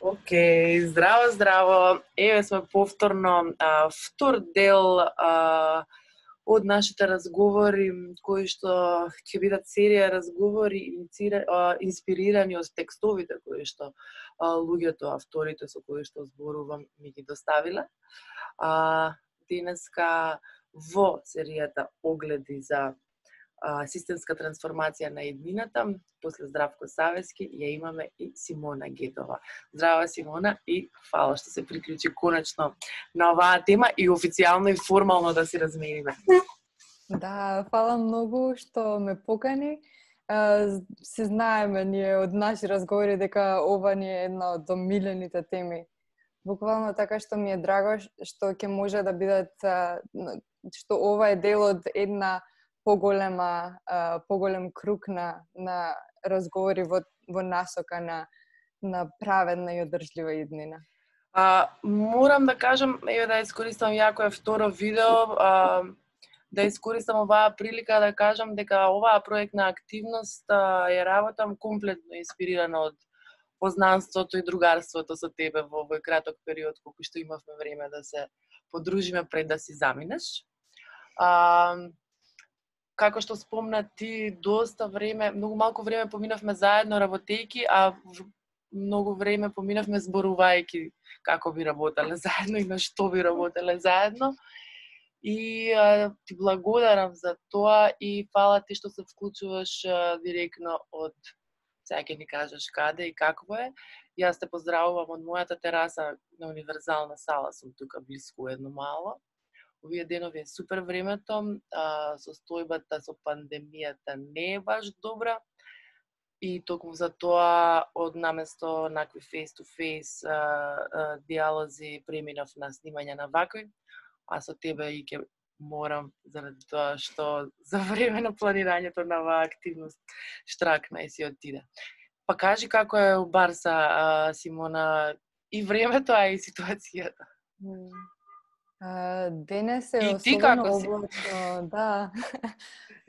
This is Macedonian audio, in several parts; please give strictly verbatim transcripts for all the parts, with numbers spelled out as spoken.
Океј, okay, здраво, здраво. Еве сме повторно а, втор дел а, од нашите разговори кои што ќе бидат серија разговори иницира, а, инспирирани од текстовите кои што а, луѓето, авторите со кои што зборувам ми ги доставила. А, денеска во серијата огледи за а, системска трансформација на еднината, после Здравко Савевски, ја имаме и Симона Гетова. Здрава, Симона, и фала што се приклучи конечно на оваа тема и официјално и формално да се размениме. Да, фала многу што ме покани. Се знаеме ние од наши разговори дека ова ни е една од домилените теми. Буквално така што ми е драго што ќе може да бидат, што ова е дел од една поголема, поголем круг на, на разговори во, во насока на, на праведна и одржлива иднина. А, морам да кажам, еве да искористам, јако е второ видео, а, да искористам оваа прилика да кажам дека оваа проектна активност а, ја работам комплетно инспирирана од познанството и другарството со тебе во овој краток период колку што имавме време да се подружиме пред да си заминеш. А, како што спомна ти, доста време, многу малку време поминавме заедно работејки, а многу време поминавме зборувајки како би работеле заедно и на што би работеле заедно. И а, ти благодарам за тоа и фала ти што се вклучуваш а, директно од сега ќе ни кажеш каде и какво е. Јас те поздравувам од мојата тераса на универзална сала, сум тука близко едно мало. Овие денови е супер времето, состојбата со пандемијата не е баш добра и токму за тоа од наместо накви face-to-face диалози преминав на снимање на вакви, а со тебе и ќе морам заради тоа што за време на планирањето на оваа активност штракна и си отиде. Па кажи како е у Барса, Симона, и времето, а и ситуацијата. Денес е особено облачно, да.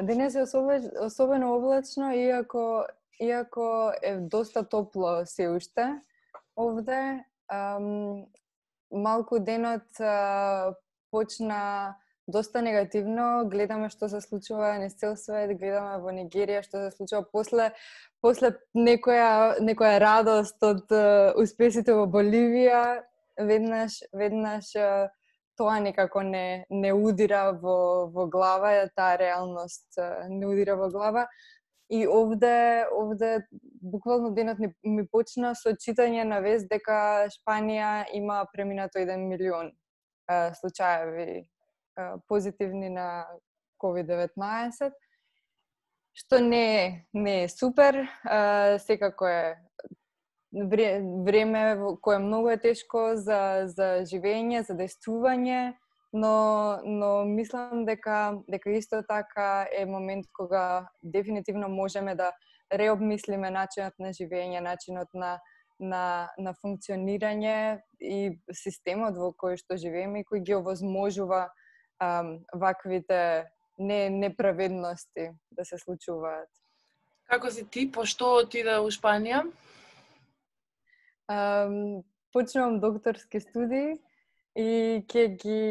Денес е особено облачно, иако иако е доста топло се уште овде. Малку денот почна доста негативно, гледаме што се случува на цел свет, гледаме во Нигерија што се случува после после некоја некоја радост од успесите во Боливија, веднаш веднаш тоа некако не, не удира во, во глава, таа реалност не удира во глава. И овде, овде буквално денот ми, ми почна со читање на вест дека Шпанија има преминато еден милион а, случаеви а, позитивни на ковид деветнаесет, што не, не е супер, а, секако е време кое многу е тешко за, за живење, за действување, но, но мислам дека, дека исто така е момент кога дефинитивно можеме да реобмислиме начинот на живење, начинот на, на, на функционирање и системот во кој што живееме и кој ги овозможува ам, ваквите не, неправедности да се случуваат. Како си ти? Пошто отиде у Шпанија? Um, почнувам докторски студии и ќе ги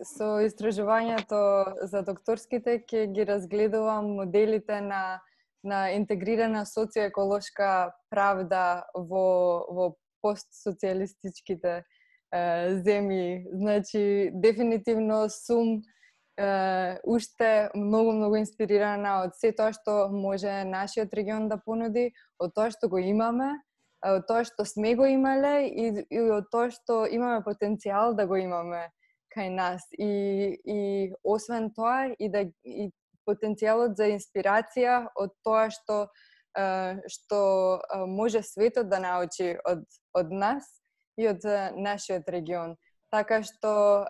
со истражувањето за докторските ќе ги разгледувам моделите на на интегрирана социоеколошка правда во во постсоцијалистичките uh, земји. Значи дефинитивно сум uh, уште многу многу инспирирана од се тоа што може нашиот регион да понуди, од тоа што го имаме, од тоа што сме го имале и, и од тоа што имаме потенцијал да го имаме кај нас. И, и освен тоа, и, да, и потенцијалот за инспирација од тоа што, што може светот да научи од, од нас и од нашиот регион. Така што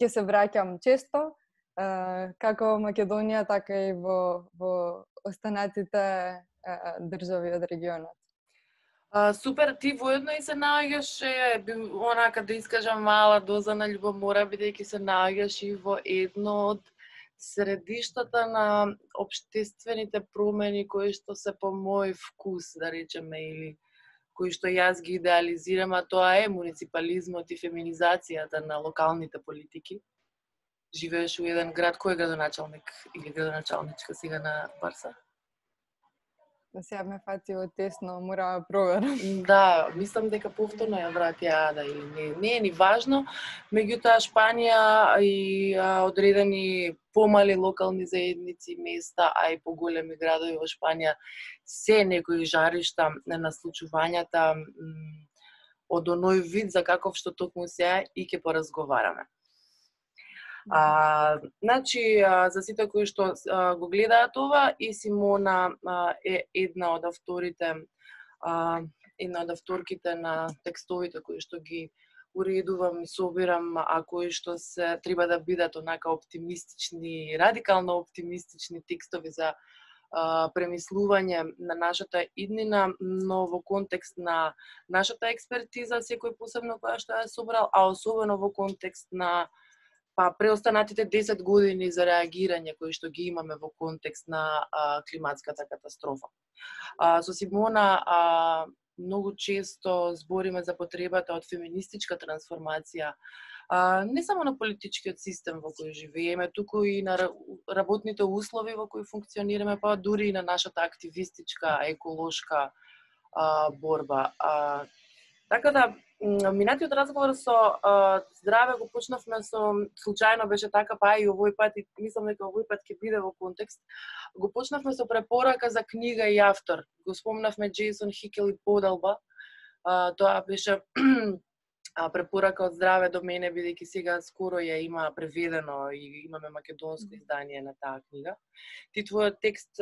ќе се враќам често, како во Македонија, така и во, во останатите држави од регионот. Uh, супер, ти воедно и се наоѓаш, онака да искажам мала доза на љубомора, бидејќи се наоѓаш и во едно од средиштата на обштествените промени кои што се по мој вкус, да речеме, или кои што јас ги идеализирам, а тоа е муниципализмот и феминизацијата на локалните политики. Живееш у еден град, кој е градоначалник или градоначалничка сега на Барса? Да, сега ме фати од тесно, мора да проверам. Да, мислам дека повторно ја врати Ада или не, не е ни важно. Меѓутоа Шпанија и одредени помали локални заедници, места, а и поголеми градови во Шпанија се некои жаришта на случувањата од оној вид за каков што токму сега и ќе поразговараме. А, значи, а, за сите кои што а, го гледаат ова, и Симона а, е една од авторите, а, една од авторките на текстовите кои што ги уредувам и собирам, а кои што се треба да бидат онака оптимистични, радикално оптимистични текстови за а, премислување на нашата иднина, но во контекст на нашата експертиза, секој посебно која што ја собрал, а особено во контекст на па преостанатите десет години за реагирање кои што ги имаме во контекст на а, климатската катастрофа. А, со Симона а, многу често збориме за потребата од феминистичка трансформација, а, не само на политичкиот систем во кој живееме, туку и на работните услови во кои функционираме, па дури и на нашата активистичка, еколошка а, борба. А, така да, минатиот разговор со Здраве го почнавме со, случајно беше така, па и овој пат, и мислам дека овој пат ќе биде во контекст, го почнавме со препорака за книга и автор. Го спомнавме Джейсон Хикел и Подалба. Тоа беше препорака од Здраве до мене, бидејќи сега скоро ја има преведено и имаме македонско издание на таа книга. Ти твојот текст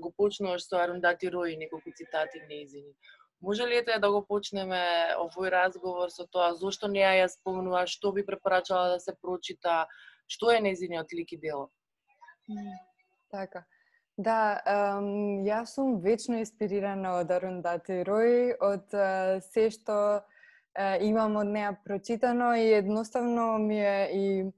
го почнуваш со Арундати Рој и неколку цитати неизини. Може ли ете да го почнеме овој разговор со тоа зошто не ја спомнува, што би препорачала да се прочита, што е нејзиниот лик и дело? Така. Да, ем, јас сум вечно инспирирана од Арундати Рој, од е, се што е, имам од неа прочитано и едноставно ми е и е,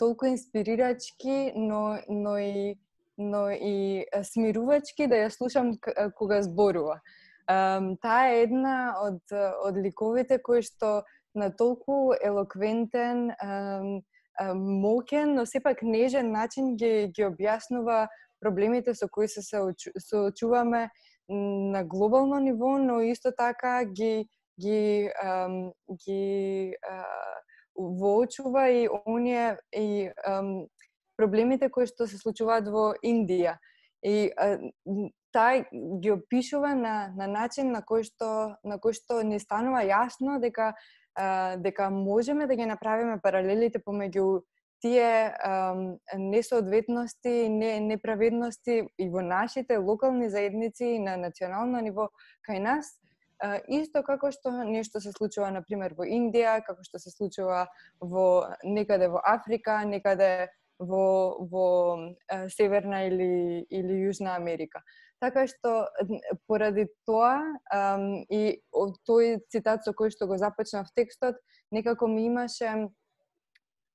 толку инспирирачки, но, но, и, но и смирувачки да ја слушам кога зборува. Таа е една од, од ликовите кои што на толку елоквентен, мокен, но сепак нежен начин ги, ги објаснува проблемите со кои се соочуваме на глобално ниво, но исто така ги, ги, ам, ги а, воочува и оние и ам, проблемите кои што се случуваат во Индија. И а, тај ги опишува на, на начин на кој што на кој што не станува јасно дека а, дека можеме да ги направиме паралелите помеѓу тие а, несоодветности, не, неправедности и во нашите локални заедници и на национално ниво кај нас, а, исто како што нешто се случува на пример во Индија, како што се случува во некаде во Африка, некаде во во е, Северна или или Јужна Америка. Така што поради тоа ем, и тој цитат со кој што го започнав текстот некако ми имаше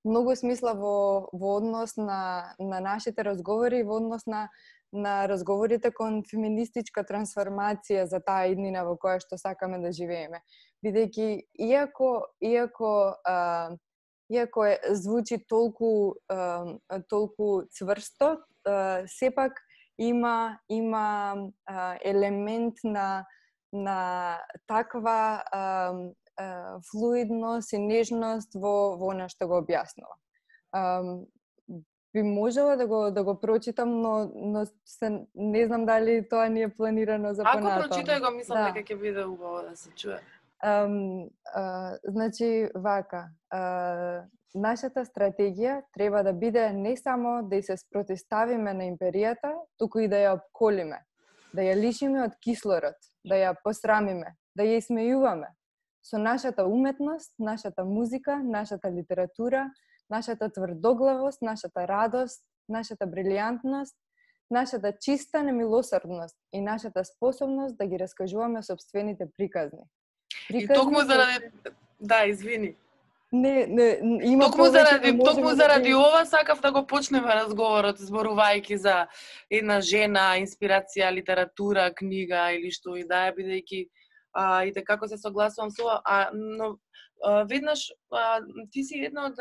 многу смисла во во однос на на нашите разговори, во однос на на разговорите кон феминистичка трансформација за таа иднина во која што сакаме да живееме. Бидејќи иако иако е, Иако е, звучи толку е, толку цврсто, е, сепак има има е, елемент на на таква е, е, флуидност и нежност во во она што го објаснува. Е, би можела да го да го прочитам, но но се, не знам дали тоа не е планирано за понатаму. Ако прочитај го, мислам да. дека ќе биде убаво да се чуе. Um, uh, значи, вака, uh, нашата стратегија треба да биде не само да се спротиставиме на империјата, туку и да ја обколиме, да ја лишиме од кислород, да ја посрамиме, да ја исмејуваме. Со нашата уметност, нашата музика, нашата литература, нашата тврдоглавост, нашата радост, нашата брилијантност, нашата чиста немилосрдност и нашата способност да ги раскажуваме собствените приказни. Приказни, и токму заради да извини. Не, не, има токму заради, токму заради ова сакав да го почнеме разговорот зборувајќи за една жена, инспирација, литература, книга или што и да е, бидејќи и како се согласувам со, а, но а, веднаш а, ти си една од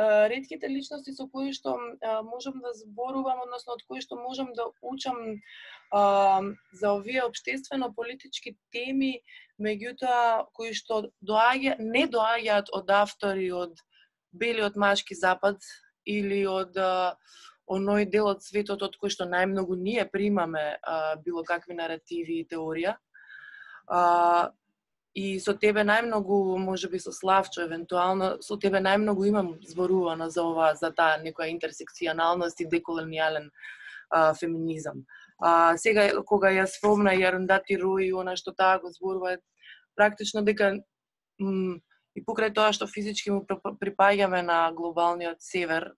ретките личности со кои што а, можам да зборувам, односно од кои што можам да учам а, за овие општествено-политички теми, меѓутоа кои што доаѓа, не доаѓаат од автори од белиот машки запад или од а, оној дел од светот од кој што најмногу ние примаме а, било какви наративи и теорија. А, и со тебе најмногу, можеби со Славчо, евентуално, со тебе најмногу имам зборувано за ова, за таа некоја интерсекционалност и деколонијален а, феминизам. А, сега, кога ја спомна и Арundhati Roy и она што таа го зборува, практично дека и покрај тоа што физички му припаѓаме на глобалниот север,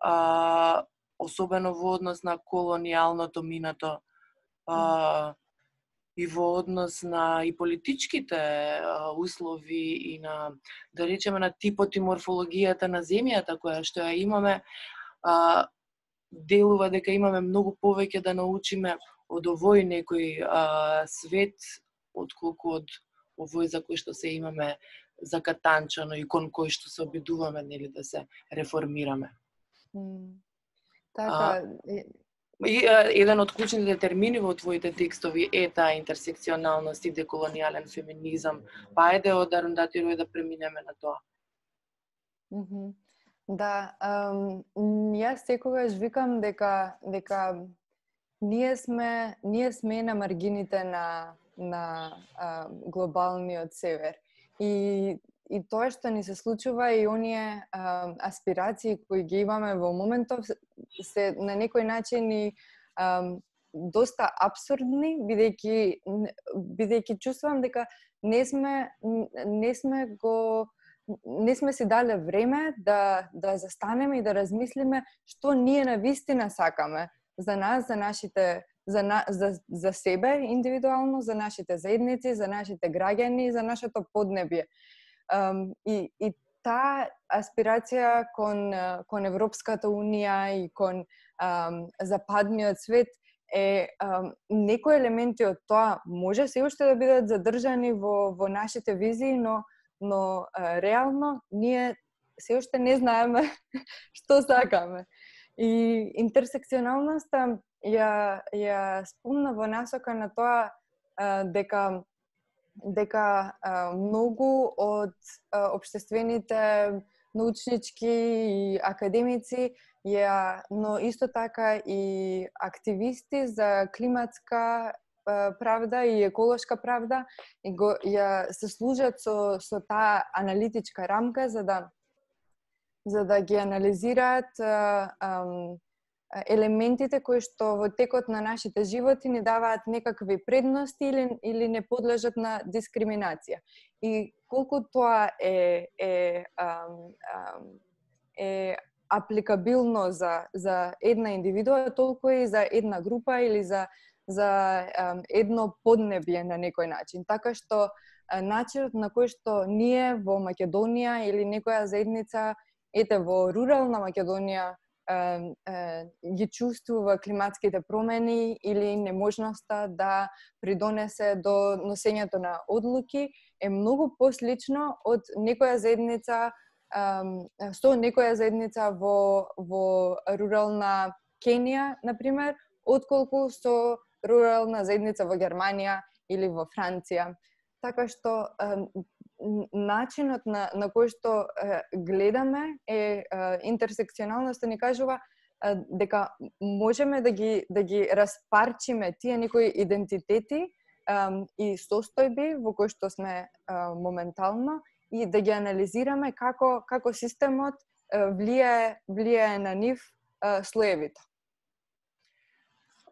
а, особено во однос на колонијалното минато, а, и во однос на и политичките а, услови и на, да речеме, на типот и морфологијата на земјата која што ја имаме, а, делува дека имаме многу повеќе да научиме од овој некој а, свет отколку од овој за кој што се имаме закатанчано и кон кој што се обидуваме, нели, да се реформираме. Mm. Така, а, И, еден од клучните термини во твоите текстови е таа интерсекционалност и деколонијален феминизам. Па еде од Арundhati Roy да преминеме на тоа. Mm -hmm. Да, um, јас секогаш викам дека дека ние сме ние сме на маргините на на uh, глобалниот север. И И тоа што ни се случува и оние а, аспирации кои ги имаме во моментов се на некој начин и а, доста абсурдни, бидејќи бидејќи чувствувам дека не сме не сме го не сме си дале време да да застанеме и да размислиме што ние на вистина сакаме за нас, за нашите за на, за за себе индивидуално, за нашите заедници, за нашите граѓани, за нашето поднебје. Um, и, и таа аспирација кон, кон Европската Унија и кон um, западниот свет е um, некои елементи од тоа може се уште да бидат задржани во, во нашите визии, но, но uh, реално ние се уште не знаеме што сакаме. И интерсекционалноста ја, ја спомна во насока на тоа uh, дека дека а, многу од а, обштествените научнички и академици ја, но исто така и активисти за климатска а, правда и еколошка правда и го, ја се служат со со таа аналитичка рамка за да за да ги анализираат а, а, елементите кои што во текот на нашите животи ни даваат некакви предности или или не подлежат на дискриминација. И колку тоа е е е апликабилно за за една индивидуа, толку и за една група или за за едно поднебје на некој начин. Така што начинот на кој што ние во Македонија или некоја заедница ете во рурална Македонија ги чувствува климатските промени или неможноста да придонесе до носењето на одлуки е многу послично од некоја заедница со некоја заедница во во рурална Кенија, например, отколку со рурална заедница во Германија или во Франција. Така што начинот на, на кој што е, гледаме е, е интерсекционалноста ни кажува е, дека можеме да ги да ги распарчиме тие некои идентитети е, и состојби во кои што сме е, моментално и да ги анализираме како како системот е, влијае влијае на нив е, слоевито.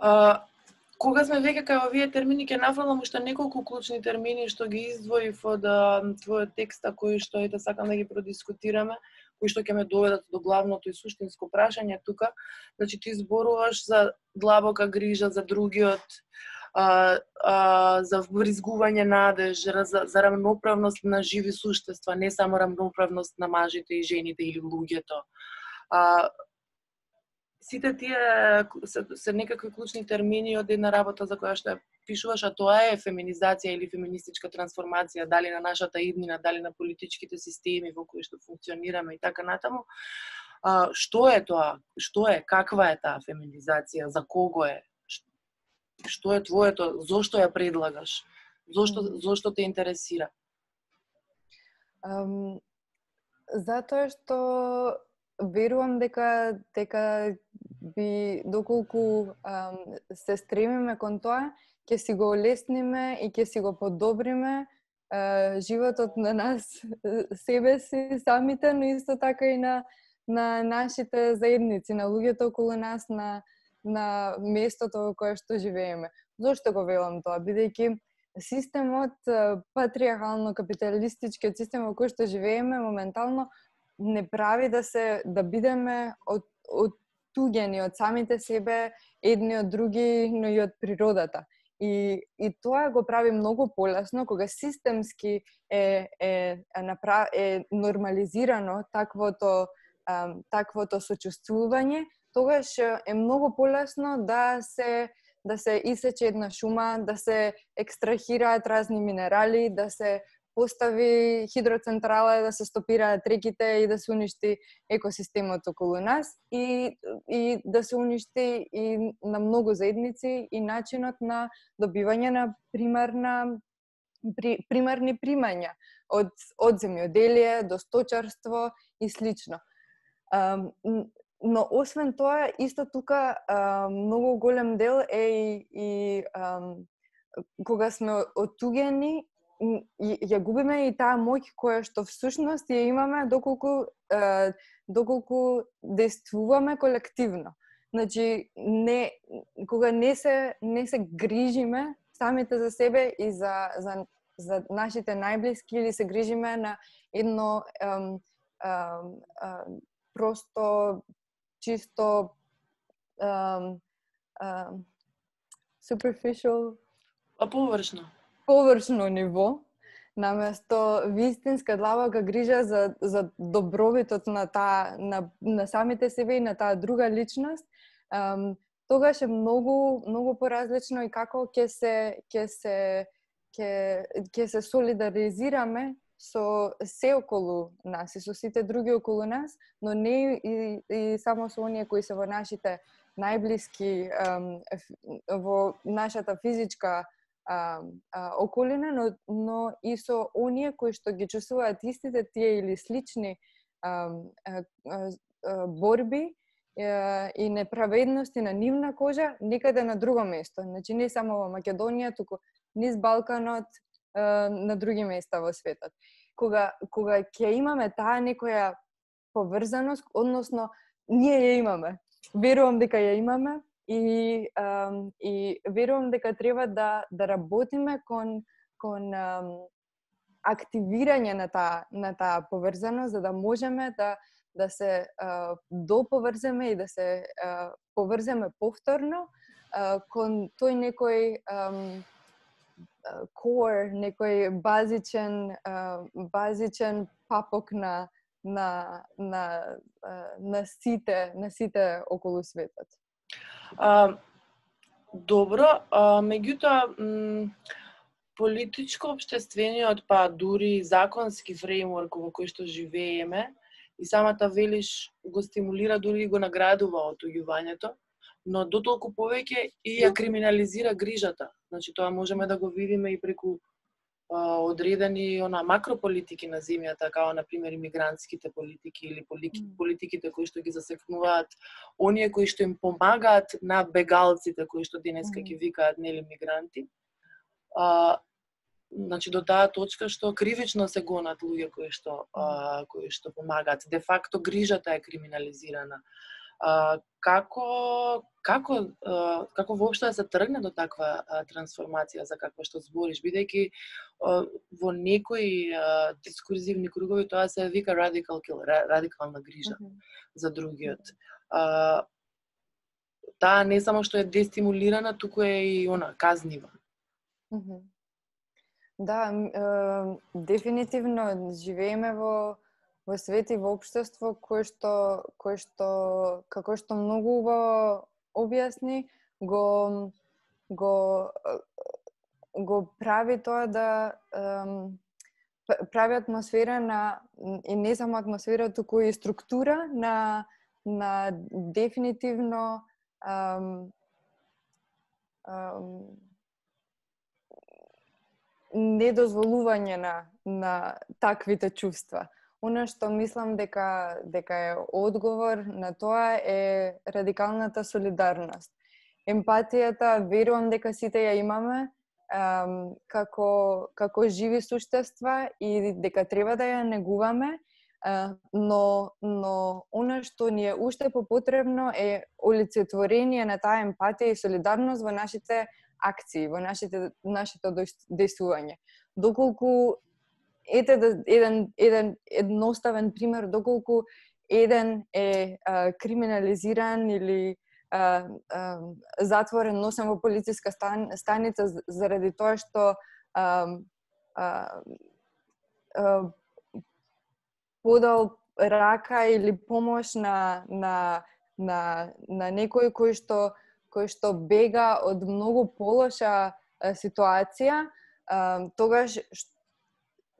Uh... Кога сме веќе кај овие термини, ќе нафрлам уште неколку клучни термини што ги издвоив од твојот текст, кои што ете сакам да ги продискутираме, кои што ќе ме доведат до главното и суштинско прашање тука. Значи ти зборуваш за длабока грижа за другиот, а, а, за вбризгување надеж, за, за рамноправност на живи суштества, не само рамноправност на мажите и жените или луѓето. А, Сите тие се, се некакви клучни термини од една работа за која што ја пишуваш, а тоа е феминизација или феминистичка трансформација, дали на нашата иднина, дали на политичките системи во кои што функционираме и така натаму. А, што е тоа? Што е? Каква е таа феминизација? За кого е? Што е твоето? Зошто ја предлагаш? Зошто, зошто те интересира? Um, затоа што верувам дека дека би доколку ам, се стремиме кон тоа, ќе си го олесниме и ќе си го подобриме е, животот на нас себе си самите, но исто така и на на нашите заедници, на луѓето околу нас, на на местото во кое што живееме. Зошто го велам тоа? Бидејќи системот патриархално капиталистичкиот систем во кој што живееме моментално не прави да се да бидеме од од туѓени од самите себе, едни од други, но и од природата. И и тоа го прави многу полесно кога системски е е направ е нормализирано таквото ам, таквото сочувствување, тогаш е многу полесно да се да се исече една шума, да се екстрахираат разни минерали, да се постави хидроцентрала, да се стопираат реките и да се уништи екосистемот околу нас и, и да се уништи и на многу заедници и начинот на добивање на примарна при, примарни примања од од земјоделие до сточарство и слично. Um, но освен тоа, исто тука uh, многу голем дел е и, и um, кога сме отугени ја губиме и таа моќ која што всушност ја имаме доколку е, доколку действуваме колективно. Значи не кога не се не се грижиме самите за себе и за за за нашите најблиски или се грижиме на едно ем, ем, ем, просто чисто ем, ем, superficial а површно површно ниво, наместо вистинска длабока грижа за за добровитот на таа на, на самите себе и на таа друга личност, ем, тогаш е многу многу поразлично и како ќе се ќе се ќе ќе се солидаризираме со се околу нас и со сите други околу нас, но не и, и само со оние кои се во нашите најблиски ем, во нашата физичка А, а, околина, но, но и со оние кои што ги чувствуваат истите тие или слични а, а, а, борби а, и неправедности на нивна кожа некаде на друго место. Значи не само во Македонија, туку низ Балканот, а, на други места во светот. Кога кога ќе имаме таа некоја поврзаност, односно ние ја имаме. Верувам дека ја имаме. И, um, и верувам дека треба да, да работиме кон, кон um, активирање на таа на таа поврзаност, за да можеме да, да се uh, доповрземе и да се uh, поврземе повторно uh, кон тој некој um, core, некој базичен, uh, базичен папок на, на, на, uh, на, сите, на сите околу светот. А, добро, а, меѓутоа м, политичко општествениот, па дури законски фреймворк во кој што живееме, и самата велиш го стимулира, дури го наградува отуѓувањето, но дотолку повеќе и ја криминализира грижата. Значи тоа можеме да го видиме и преку а, одредени она макрополитики на земјата, како на пример имигрантските политики или политиките кои што ги засекнуваат оние кои што им помагаат на бегалците кои што денеска ги викаат нели мигранти. А, значи до таа точка што кривично се гонат луѓе кои што а, кои што помагаат. Де факто грижата е криминализирана. А, како како а, како воопшто се тргне до таква а, трансформација за какво што збориш, бидејќи во некои а, дискурзивни кругови тоа се вика радикал кил, радикална грижа mm -hmm. за другиот. А, таа не само што е дестимулирана, туку е и она казнива. Mm -hmm. Да, е, дефинитивно живееме во во свет и во општество кое што кое што како што многу убаво објасни го го го прави тоа да um, прави атмосфера на, и не само атмосфера, туку и структура на, на дефинитивно um, um, недозволување на, на таквите чувства. Она што мислам дека, дека е одговор на тоа е радикалната солидарност. Емпатијата, верувам дека сите ја имаме ем, како, како живи суштества и дека треба да ја негуваме, е, но, но она што ни е уште попотребно е олицетворение на таа емпатија и солидарност во нашите акции, во нашите, нашето действување. Доколку ете еден, еден едноставен пример, доколку еден е а, криминализиран или а, а, затворен, носен во полициска стан, станица заради тоа што а, а, а, подал рака или помош на, на, на, на некој кој што, кој што бега од многу полоша ситуација, а, тогаш што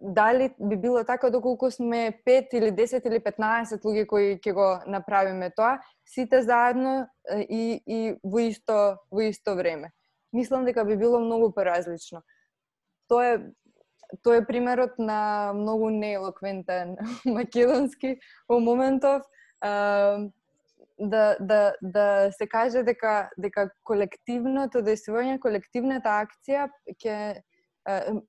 дали би било така доколку сме пет или десет или петнаесет луѓе кои ќе го направиме тоа, сите заедно и, и во, исто, во исто време. Мислам дека би било многу поразлично. Тоа е, тоа е примерот на многу неелоквентен македонски во моментов, да, да, да се каже дека, дека колективното действување, колективната акција ќе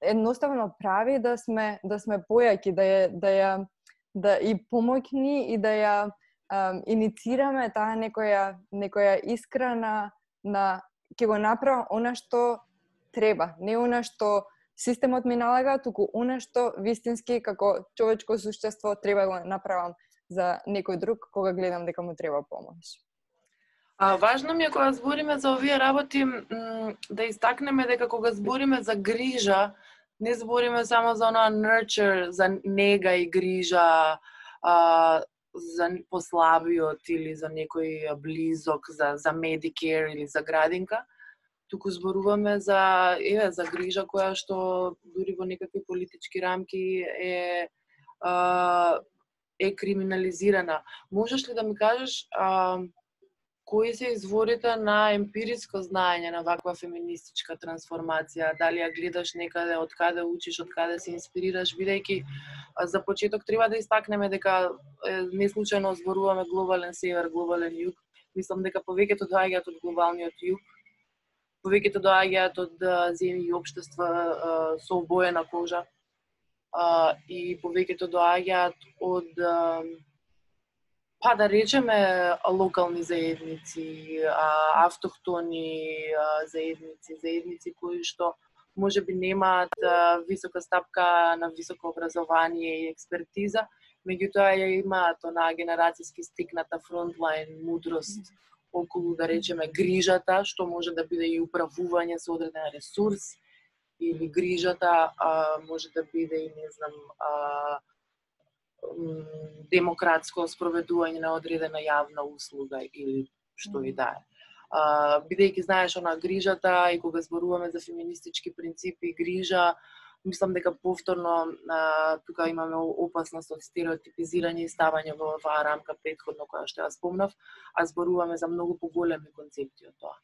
едноставно прави да сме да сме појаки, да ја да ја да и помогни и да ја um, иницираме таа некоја некоја искра на на ќе го направам она што треба, не она што системот ми налага, туку она што вистински како човечко суштество треба го направам за некој друг кога гледам дека му треба помош. А, важно ми е кога збориме за овие работи да истакнеме дека кога збориме за грижа, не збориме само за онаа nurture, за нега и грижа а, за послабиот или за некој близок, за, за Medicare или за градинка, туку зборуваме за, еве, за грижа која што дури во некакви политички рамки е а, е криминализирана. Можеш ли да ми кажеш а, кои се изворите на емпириско знаење на ваква феминистичка трансформација? Дали ја гледаш некаде, од каде учиш, од каде се инспирираш, бидејќи за почеток треба да истакнеме дека не случајно зборуваме глобален север, глобален југ. Мислам дека повеќето доаѓаат од глобалниот југ, повеќето доаѓаат од земји и општества со обоена кожа и повеќето доаѓаат од па да речеме локални заедници, автохтони заедници, заедници кои што можеби немаат висока стапка на високо образование и експертиза, меѓутоа ја имаат онаа генерацијски стекната фронтлайн мудрост околу да речеме грижата, што може да биде и управување со одреден ресурс, или грижата а, може да биде и не знам а, демократско спроведување на одредена јавна услуга или што и да е. Бидејќи знаеш она грижата и кога зборуваме за феминистички принципи, грижа, мислам дека повторно а, тука имаме опасност од стереотипизирање и ставање во оваа рамка претходно која што ја спомнав, а зборуваме за многу поголеми концепти од тоа.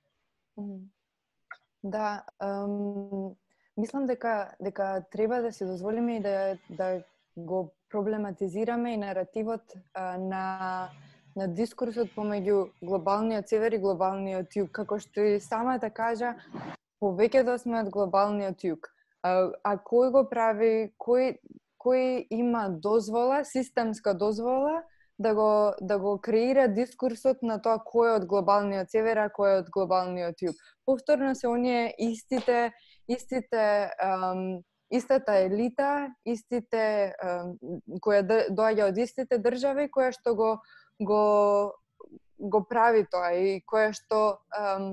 Да, um, мислам дека дека треба да се дозволиме и да да го проблематизираме и наративот а, на, на дискурсот помеѓу глобалниот север и глобалниот југ. Како што и самата кажа, повеќето сме од глобалниот југ. А, а кој го прави, кој, кој има дозвола, системска дозвола, да го, да го креира дискурсот на тоа кој е од глобалниот север, а кој е од глобалниот југ. Повторно се оние истите, истите ам, истата елита, истите која доаѓа од истите држави, која што го го го прави тоа и која што ам,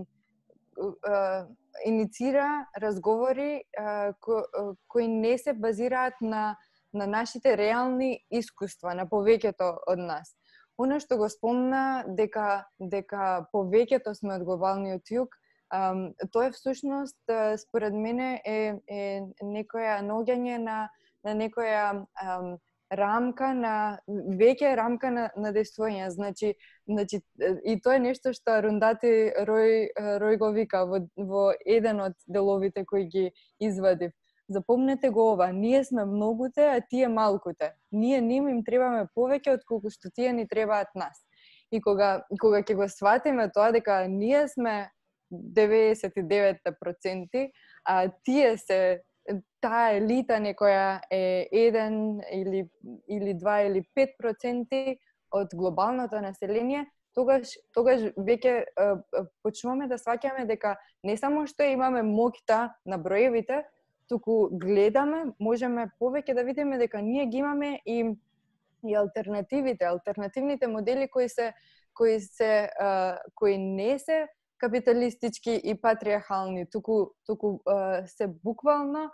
а, иницира разговори а, ко, а, кои не се базираат на на нашите реални искуства на повеќето од нас. Она што го спомна дека дека повеќето сме од глобалниот југ, Тоа е всушност, според мене, е некоја наоѓање на некоја рамка на веќе рамка на на действување. Значи, значи и тоа е нешто што Рундати Рој Рој го вика во во еден од деловите кои ги извадив. Запомнете го ова, ние сме многуте, а тие малкуте. Ние ним им требаме повеќе од колку што тие ни требаат нас. И кога кога ќе го сватиме тоа дека ние сме деветдесет и девет проценти, а тие се таа елита некоја е еден или или два или пет проценти од глобалното население, тогаш тогаш веќе почнуваме да сваќаме дека не само што имаме моќта на броевите, туку гледаме, можеме повеќе да видиме дека ние ги имаме и и алтернативите, алтернативните модели кои се кои се кои не се капиталистички и патриархални, туку туку се буквално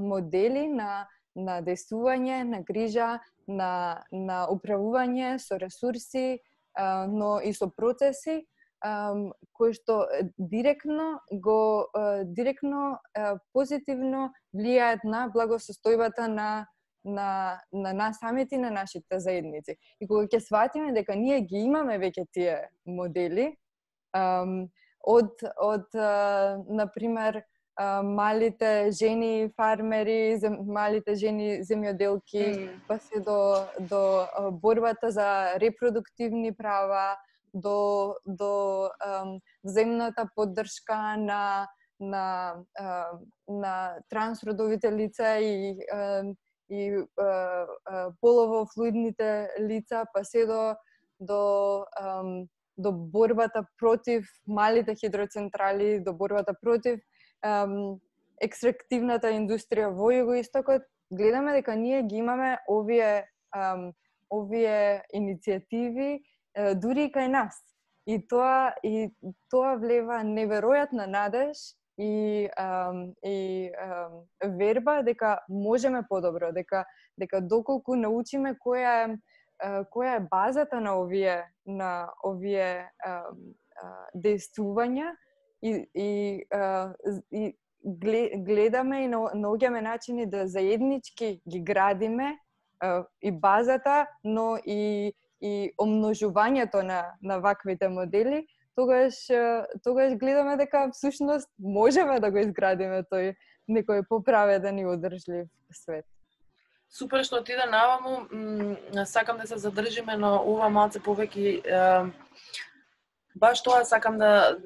модели на на действување, на грижа, на на управување со ресурси, но и со процеси кои што директно го директно позитивно влијаат на благосостојбата на на на нас самите, на нашите заедници. И кога ќе сватиме дека ние ги имаме веќе тие модели, од од на пример малите жени фармери, малите жени земјоделки, па се до до борбата за репродуктивни права, до до земната поддршка на на на трансродовите лица и и полово флуидните лица, па се до до до борбата против малите хидроцентрали, до борбата против ем, екстрактивната индустрија во југоистокот, гледаме дека ние ги имаме овие ем, овие иницијативи е, дури и кај нас. И тоа и тоа влева неверојатна надеж и ем, и ем, верба дека можеме подобро, дека дека доколку научиме која е која е базата на овие на овие действувања и и, и гледаме и наоѓаме начини да заеднички ги градиме и базата, но и и омножувањето на на ваквите модели, тогаш тогаш гледаме дека всушност можеме да го изградиме тој некој поправеден и одржлив свет. Супер што отиде наваму, сакам да се задржиме на ова малце повеќе. Баш тоа сакам да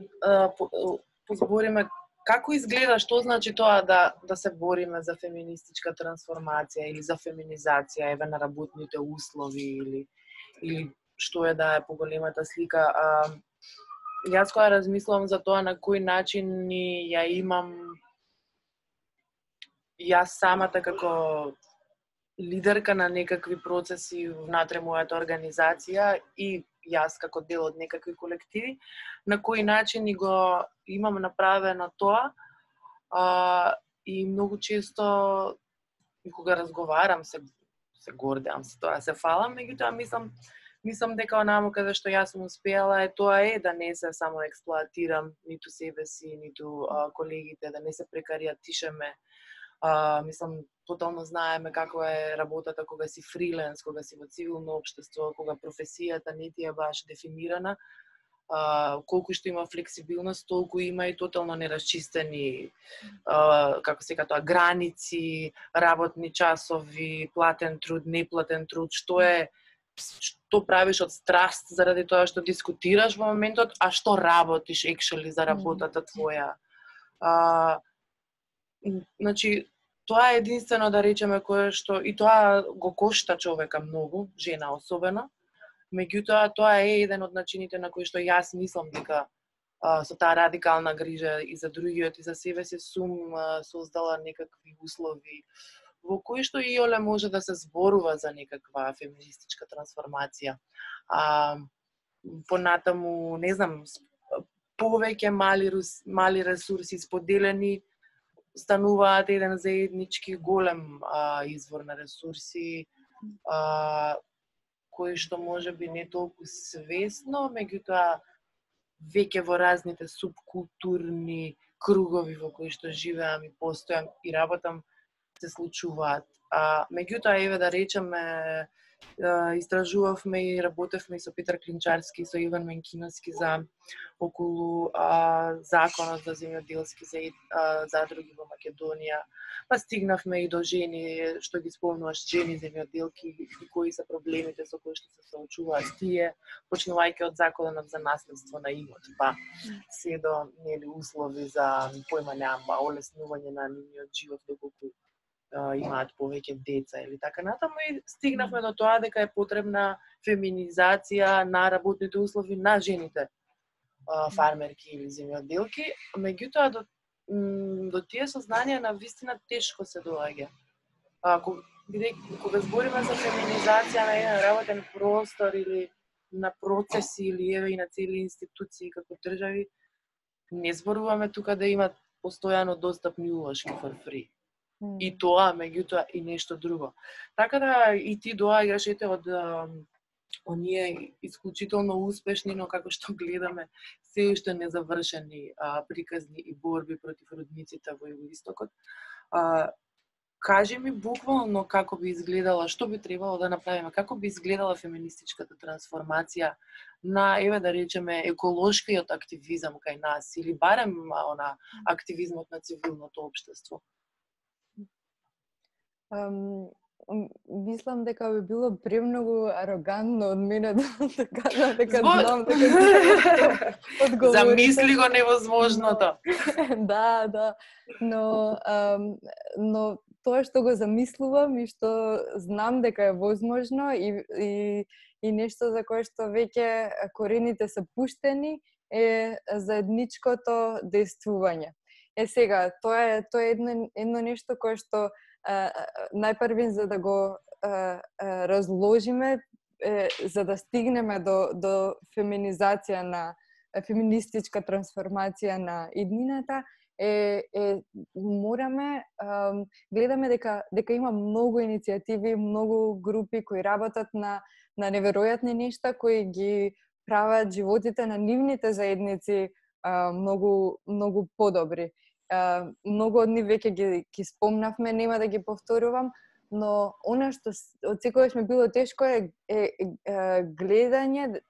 позбориме како изгледа, што значи тоа да да се бориме за феминистичка трансформација или за феминизација, еве на работните услови или или што е да е поголемата слика. Јас кога размислувам за тоа на кој начин ни ја имам јас самата како лидерка на некакви процеси внатре мојата организација и јас како дел од некакви колективи, на кој начин и го имам направено тоа. А, и многу често, и кога разговарам, се, се гордеам се тоа, се фалам, меѓутоа мислам, мислам дека онаму каде што јас сум успеала е тоа е да не се само експлоатирам ниту себе си, ниту а, колегите, да не се прекаријатишеме. А, мислам, тотално знаеме каква е работата кога си фриленс, кога си во цивилно општество, кога професијата не ти е баш дефинирана. А, колку што има флексибилност, толку има и тотално нерасчистени, а, како се кажа, граници, работни часови, платен труд, неплатен труд, што е што правиш од страст заради тоа што дискутираш во моментот, а што работиш екшели за работата твоја. А, значи, тоа е единствено, да речеме, кое што и тоа го кошта човека многу, жена особено. Меѓутоа, тоа е еден од начините на кои што јас мислам дека а, со таа радикална грижа и за другиот, и за себе си, сум а, создала некакви услови во кои што и оле може да се зборува за некаква феминистичка трансформација. А, понатаму, не знам, повеќе мали, мали ресурси споделени, стануваат еден заеднички голем а, извор на ресурси, а, кои што може би не толку свесно, меѓутоа веќе во разните субкултурни кругови во кои што живеам и постојам и работам се случуваат. А, меѓутоа, еве да речеме, истражувавме и работевме со Петар Клинчарски и со Иван Менкиновски за околу а, законот за земјоделски за, а, задруги во Македонија. Па стигнавме и до жени, што ги спомнуваш, жени земјоделки и кои се проблемите со кои што се соочуваат тие, почнувајќи од законот за наследство на имот, па се до нели услови за поимање амба, олеснување на нивниот живот доколку имаат повеќе деца или така натаму, и стигнавме до тоа дека е потребна феминизација на работните услови на жените фармерки или земјоделки. Меѓутоа до, до тие сознанија на вистина тешко се доаѓа. Кога збориме за феминизација на еден работен простор или на процеси или еве и на цели институции како држави, не зборуваме тука да имат постојано достапни улошки for free. И тоа, меѓутоа, и нешто друго. Така да и ти доаѓаш ете од оние исклучително успешни, но како што гледаме, се уште незавршени а, приказни и борби против родниците во Југоистокот. А, кажи ми буквално како би изгледала, што би требало да направиме, како би изгледала феминистичката трансформација на, еве да речеме, еколошкиот активизам кај нас, или барем она активизмот на цивилното општество. Um, мислам дека би било премногу арогантно од мене да кажам дека знам дека одговор. Замисли го невозможното. Да, да. Но um, но тоа што го замислувам и што знам дека е возможно и и, и нешто за кое што веќе корените се пуштени е заедничкото действување. Е сега тоа е тоа е едно едно нешто кое што Uh, најпрвин за да го uh, uh, разложиме uh, за да стигнеме до, до феминизација на uh, феминистичка трансформација на иднината е, е мораме uh, гледаме дека дека има многу иницијативи, многу групи кои работат на на неверојатни нешта кои ги прават животите на нивните заедници uh, многу многу подобри. Uh, многу од нив веќе ги, ги спомнавме, нема да ги повторувам, но она што од секогаш ми било тешко е, е, е гледање, е,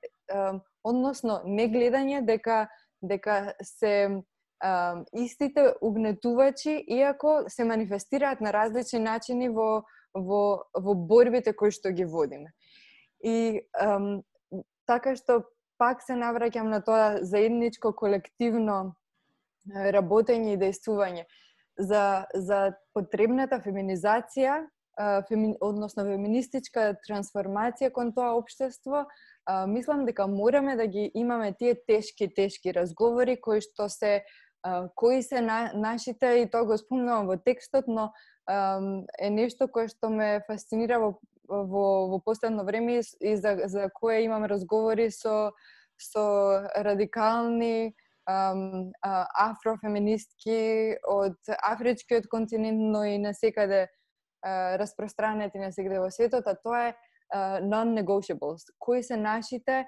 односно не гледање дека дека се е, истите угнетувачи, иако се манифестираат на различни начини во во во борбите кои што ги водиме. И е, така што пак се навраќам на тоа заедничко колективно работење и действување за за потребната феминизација, феми, односно феминистичка трансформација кон тоа општество, а, мислам дека мораме да ги имаме тие тешки тешки разговори кои што се а, кои се на, нашите, и тоа го спомнувам во текстот, но а, е нешто кое што ме фасцинира во во, во последно време и за за кое имам разговори со со радикални афрофеминистки од афричкиот континент, но и на секаде распространети на секаде во светот, а тоа е non-negotiables. Кои се нашите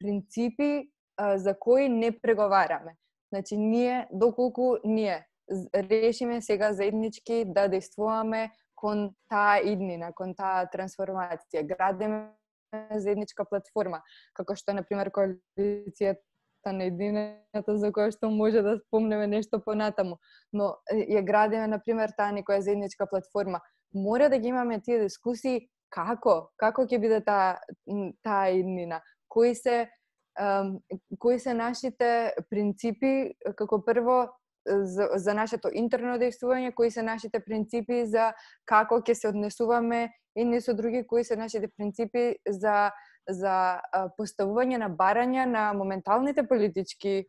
принципи за кои не преговараме? Значи, ние, доколку ние решиме сега заеднички да действуваме кон таа иднина, кон таа трансформација, градиме заедничка платформа, како што, например, коалицијата на едината за која што може да спомнеме нешто понатаму, но ја градиме, например, таа некоја заедничка платформа. Мора да ги имаме тие дискусии како, како ќе биде таа таа еднина, кои се ем, кои се нашите принципи како прво за, за нашето интерно действување, кои се нашите принципи за како ќе се однесуваме едни со други, кои се нашите принципи за за поставување на барања на моменталните политички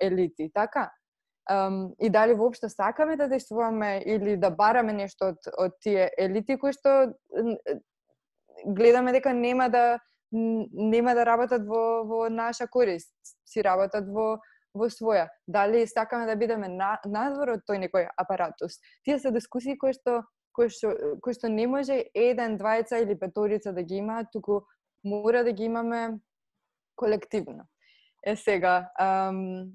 елити, така? И дали воопшто сакаме да действуваме или да бараме нешто од, од тие елити кои што гледаме дека нема да нема да работат во, во наша корист, си работат во, во своја. Дали сакаме да бидеме на, надвор од тој некој апаратус? Тие се дискусии кои што, кои што, кои што не може еден, двајца или петорица да ги имаат, туку мора да ги имаме колективно. е сега. Ам,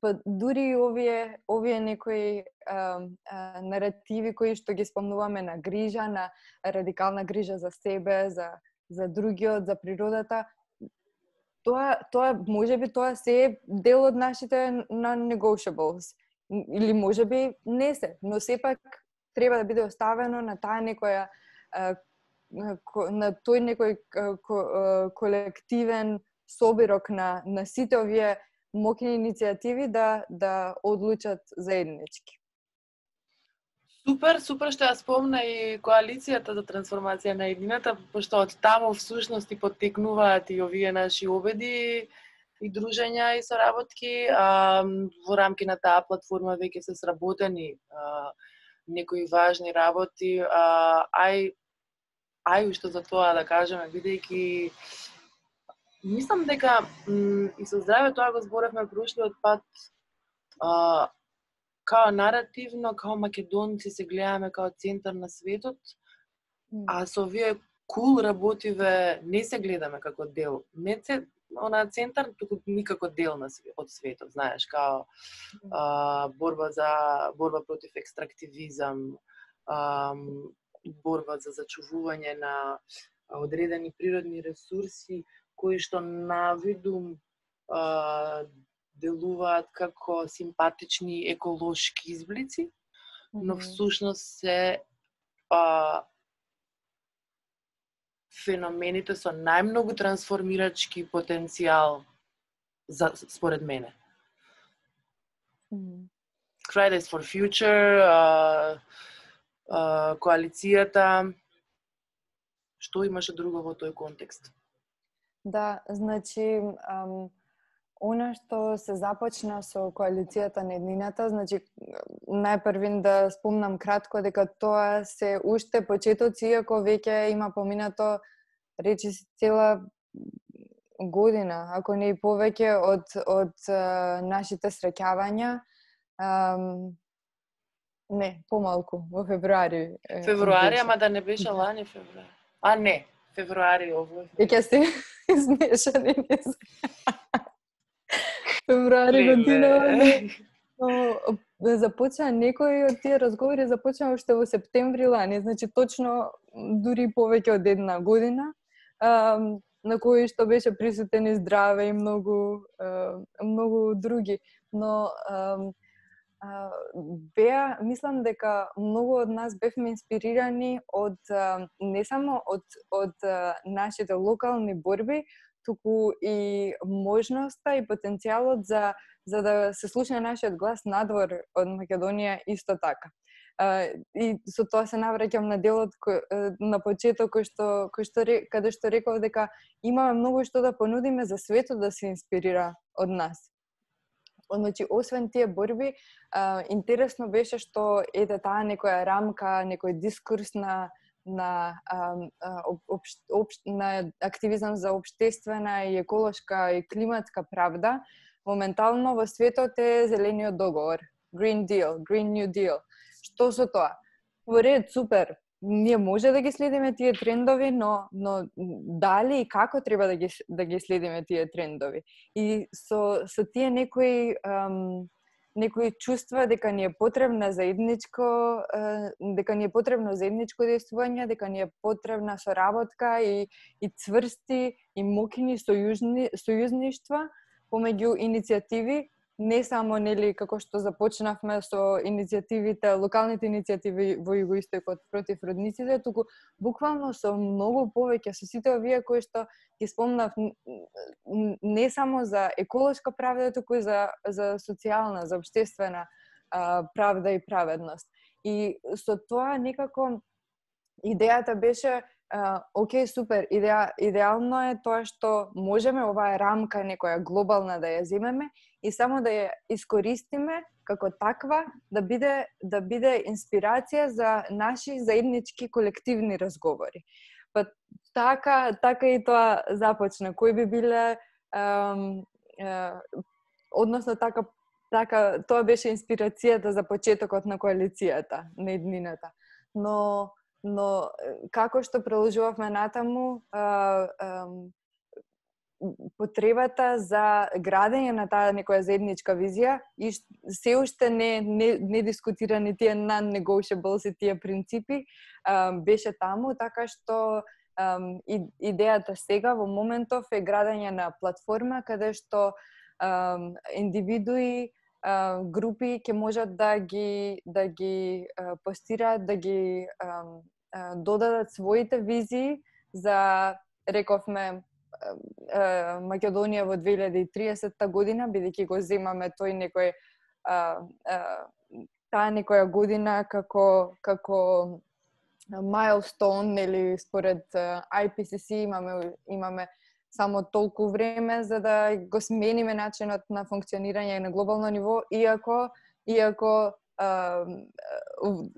па дури овие, овие некои ам, а, наративи кои што ги спомнуваме на грижа, на радикална грижа за себе, за, за другиот, за природата, тоа, тоа можеби тоа се е дел од нашите non-negotiables. Или можеби не се, но сепак треба да биде оставено на таа некоја на тој некој колективен собирок на, на сите овие мокни иницијативи да, да одлучат заеднички. Супер, супер што ја спомна и коалицијата за трансформација на едината, пошто од тамо всушност и поттекнуваат и овие наши обеди и дружења и соработки. А, во рамки на таа платформа веќе се сработени а, некои важни работи, а, ај ај што за тоа да кажеме, бидејќи мислам дека м, и со здраве тоа го зборевме прошлиот пат, а, као наративно, као македонци се гледаме као центар на светот, а со овие кул cool работиве не се гледаме како дел, не се она центар, туку никако дел на све, од светот, знаеш, као а, борба за борба против екстрактивизам, а, борба за зачувување на одредени природни ресурси, кои што навидум а, делуваат како симпатични еколошки изблици, но всушност се а, феномените со најмногу трансформирачки потенцијал за, според мене. Mm-hmm. Fridays for Future, а, а, коалицијата, што имаше друго во тој контекст? Да, значи, ам, она што се започна со коалицијата на еднината, значи, најпрвин да спомнам кратко дека тоа се уште почетоци, иако веќе има поминато, речи се, цела година, ако не и повеќе од, од а, нашите среќавања. Не, помалку, во февруари. Февруари, ама да не беше лани февруари. А, не, февруари овој. Веќе се измешани. Февруари година, но започна некои од тие разговори започна уште во септември лани, значи точно дури повеќе од една година, на кои што беше присутен и здраве и многу многу други, но беа, мислам дека многу од нас бевме инспирирани од не само од од нашите локални борби, туку и можноста и потенцијалот за, за да се слушне нашиот глас надвор од Македонија исто така. И со тоа се навраќам на делот на почеток, кој што, кој што, каде што реков дека имаме многу што да понудиме за светот да се инспирира од нас. Значи, освен тие борби, интересно беше што ете таа некоја рамка, некој дискурс на на обш, обш, на активизам за општествена и еколошка и климатска правда, моментално во светот е зелениот договор, Green Deal, Green New Deal. Што со тоа? Во ред, супер. Ние може да ги следиме тие трендови, но но дали и како треба да ги да ги следиме тие трендови? И со со тие некои ам, некои чувства дека ни е потребна заедничко, дека ни е потребно заедничко действување, дека ни е потребна соработка и и цврсти и мокни сојузни сојузништва помеѓу иницијативи, не само нели како што започнавме со иницијативите, локалните иницијативи во југоистокот против родниците, туку буквално со многу повеќе, со сите овие кои што ги спомнав, не само за еколошка правда, туку и за за социјална, за општествена правда и праведност. И со тоа некако идејата беше океј, супер, идеа, идеално е тоа што можеме оваа рамка некоја глобална да ја земеме и само да ја искористиме како таква да биде да биде инспирација за наши заеднички колективни разговори. Па така така и тоа започна. Кои би биле ем, е, односно така така тоа беше инспирацијата за почетокот на коалицијата на еднината. Но но како што продолжувавме натаму, а, а, потребата за градење на таа некоја заедничка визија и се уште не, не, не дискутирани тие non-negotiables и тие принципи беше таму, така што идејата сега во моментов е градење на платформа каде што индивидуи, групи ќе можат да ги, да ги постираат, да ги додадат своите визии за, рековме, Македонија во две илјади и триесетта година, бидејќи го земаме тој некој таа некоја година како како milestone или според ай пи си си имаме имаме само толку време за да го смениме начинот на функционирање на глобално ниво, иако иако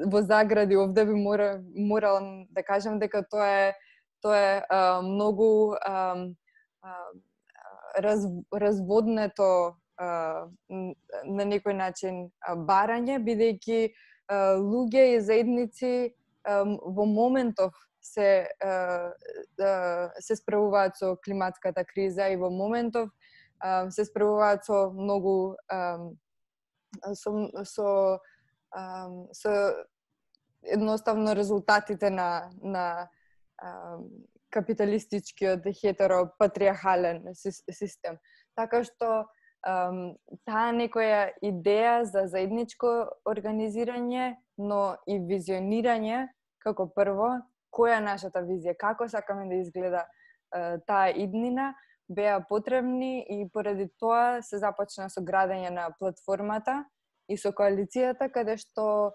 во загради овде би мора моралам да кажам дека тоа е тоа е а, многу а, а, раз, разводнето а, на некој начин а, барање, бидејќи луѓе и заедници а, во моментов се, а, а, се справуваат со климатската криза и во моментов а, се справуваат со многу а, со, со, а, со едноставно резултатите на, на капиталистичкиот хетеропатриархален систем. Така што таа некоја идеја за заедничко организирање, но и визионирање како прво, која е нашата визија, како сакаме да изгледа таа иднина, беа потребни и поради тоа се започна со градење на платформата и со коалицијата, каде што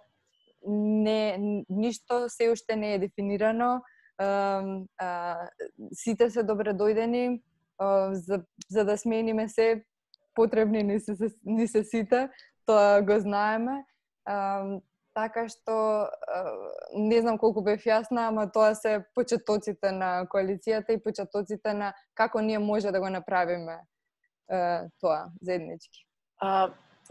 не, ништо се уште не е дефинирано, Uh, uh, сите се добре дојдени, uh, за, за да смениме се, потребни ни се, ни се сите, тоа го знаеме. Uh, така што, uh, не знам колку бев јасна, ама тоа се почетоците на коалицијата и почетоците на како ние може да го направиме uh, тоа заеднички. Uh...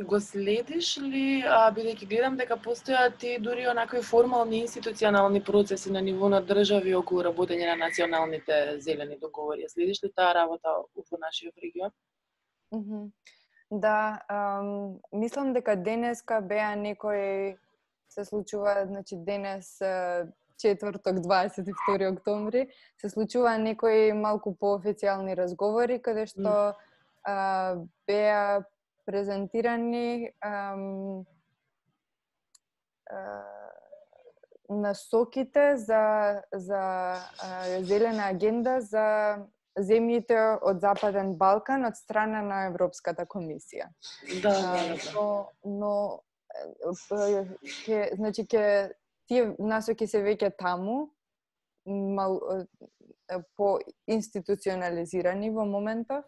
Го следиш ли, бидејќи гледам дека постојат и дури онакви формални институционални процеси на ниво на држави околу работење на националните зелени договори. Следиш ли таа работа во нашиот регион? Mm-hmm. Да, um, мислам дека денеска беа некој се случува, значи денес четврток дваесет и втори октомври, се случува некои малку поофицијални разговори каде што mm. uh, беа презентирани ам, а, насоките за, за а, зелена агенда за земјите од Западен Балкан од страна на Европската комисија. Да, а, но, но ке, значи, ке, тие насоки се веќе таму, мал, по институционализирани во моментов,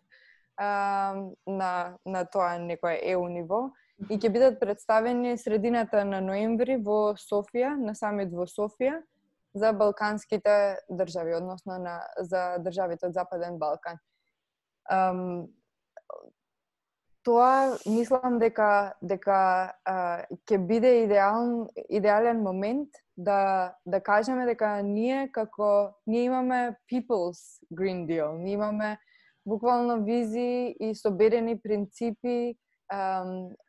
на, на тоа некоја е у ниво и ќе бидат представени средината на ноември во Софија, на самит во Софија за балканските држави, односно на, за државите од Западен Балкан. Um, тоа мислам дека дека uh, ќе биде идеален идеален момент да да кажеме дека ние како ние имаме People's Green Deal, ние имаме буквално визии и соберени принципи а,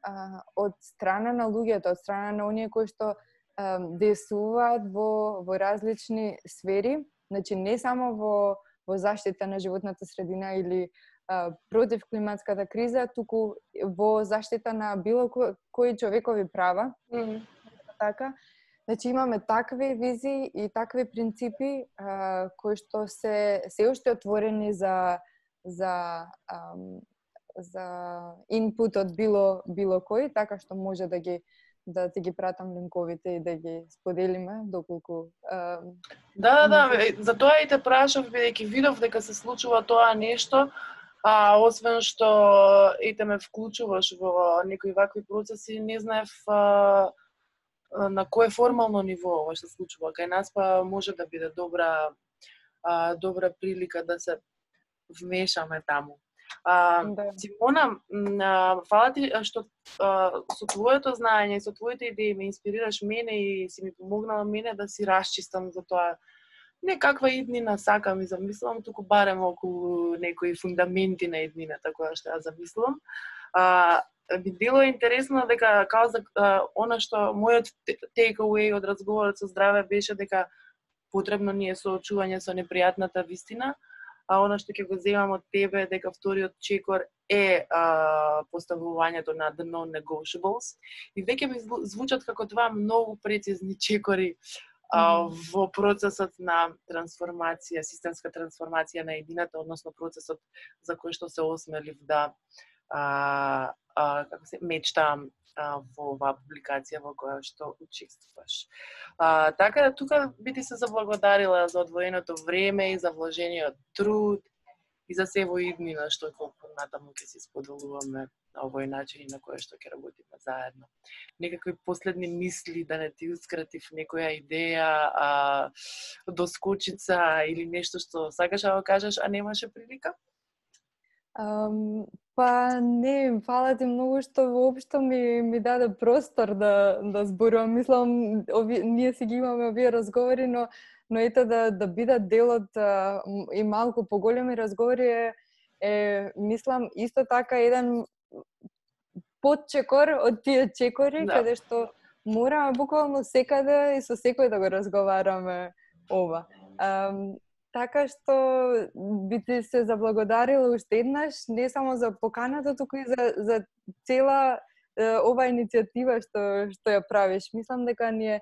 а, од страна на луѓето, од страна на оние кои што а, десуваат во, во различни сфери, значи не само во, во заштита на животната средина или а, против климатската криза, туку во заштита на било кои, кои човекови права. Mm-hmm. Така. Значи имаме такви визии и такви принципи а, кои што се, се уште отворени за за um, за инпут од било било кој, така што може да ги да ти ги пратам линковите и да ги споделиме доколку uh, Да, да, да, за тоа и те прашав бидејќи видов дека се случува тоа нешто, а освен што и те ме вклучуваш во некои вакви процеси, не знаев а, на кое формално ниво ова што се случува. Кај нас па може да биде добра а, добра прилика да се вмешаме таму. А, да. Симона, фала ти што а, со твоето знаење, со твоите идеи ме инспирираш мене и си ми помогнала мене да си расчистам за тоа некаква иднина сакам и замислам, туку барем околу некои фундаменти на иднината која што ја замислам. А, би било интересно дека као за а, она што мојот take away од разговорот со Здраве беше дека потребно ни е соочување со непријатната вистина, а она што ќе го земам од тебе дека вториот чекор е а, поставувањето на the non-negotiables и веќе ми звучат како два многу прецизни чекори а, во процесот на трансформација, системска трансформација на едината, односно процесот за кој што се осмелив да а, а, како се мечтам а, во оваа публикација во која што учествуваш. А, така да тука би ти се заблагодарила за одвоеното време и за вложениот труд и за се во иднина што колку натаму ќе се споделуваме на овој начин и на кој што ќе работиме заедно. Некакви последни мисли, да не ти ускратив некоја идеја, а, доскочица или нешто што сакаш да кажеш, а немаше прилика? Um, па не, фала ти многу што воопшто ми, ми даде простор да, да зборувам. Мислам, ови, ние си ги имаме овие разговори, но но ете да да бидат делот а, и малку поголеми разговори е, е мислам исто така еден подчекор од тие чекори, да, каде што мораме буквално секаде и со секој да го разговараме ова. А, така што би ти се заблагодарила уште еднаш не само за поканата, туку и за за цела е, ова иницијатива што што ја правиш. Мислам дека ни е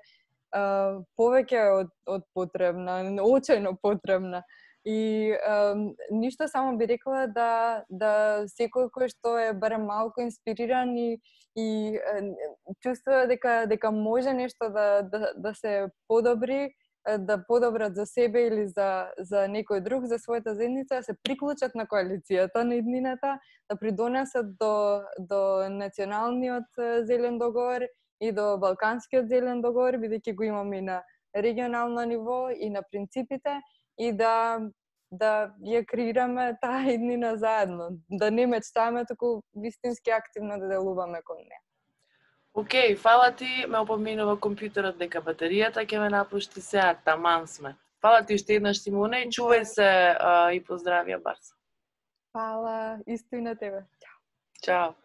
Uh, повеќе од, од потребна, очајно потребна. И uh, ништо, само би рекла да, да секој кој што е барем малку инспириран и, и uh, чувствува дека, дека може нешто да, да, да се подобри, да подобрат за себе или за, за некој друг, за својата заедница, да се приклучат на коалицијата на иднината, да придонесат до, до националниот зелен договор и до Балканскиот зелен договор, бидејќи го имаме на регионално ниво и на принципите, и да, да ја креираме таа иднина заедно. Да не мечтаме, току вистински активно да делуваме кон неа. Океј, okay, фала ти, ме опоминува компјутерот дека батеријата ќе ме напушти сега, таман сме. Фала ти уште еднаш, Симона, и чувај се а, и поздравија Барса. Фала, исто и на тебе. Чао. Чао.